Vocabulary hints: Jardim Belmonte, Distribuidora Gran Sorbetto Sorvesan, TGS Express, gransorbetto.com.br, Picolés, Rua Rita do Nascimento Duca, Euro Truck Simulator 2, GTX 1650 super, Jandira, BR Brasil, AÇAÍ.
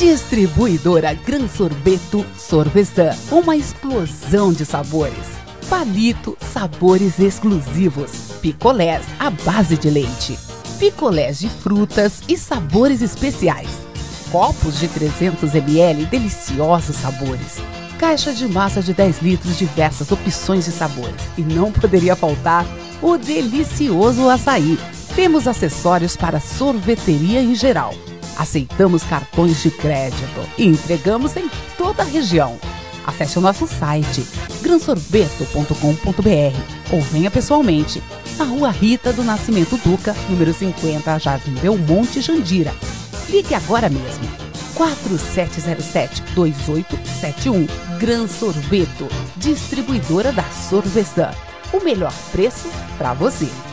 Distribuidora Gran Sorbetto Sorvesan, uma explosão de sabores. Palito, sabores exclusivos. Picolés à base de leite. Picolés de frutas e sabores especiais. Copos de 300 ml, deliciosos sabores. Caixa de massa de 10 litros, diversas opções de sabores. E não poderia faltar o delicioso açaí. Temos acessórios para sorveteria em geral. Aceitamos cartões de crédito e entregamos em toda a região. Acesse o nosso site gransorbetto.com.br ou venha pessoalmente na Rua Rita do Nascimento Duca, número 50, Jardim Belmonte, Jandira. Ligue agora mesmo, 4707-2871. Gran Sorbetto, distribuidora da Sorvesan. O melhor preço para você.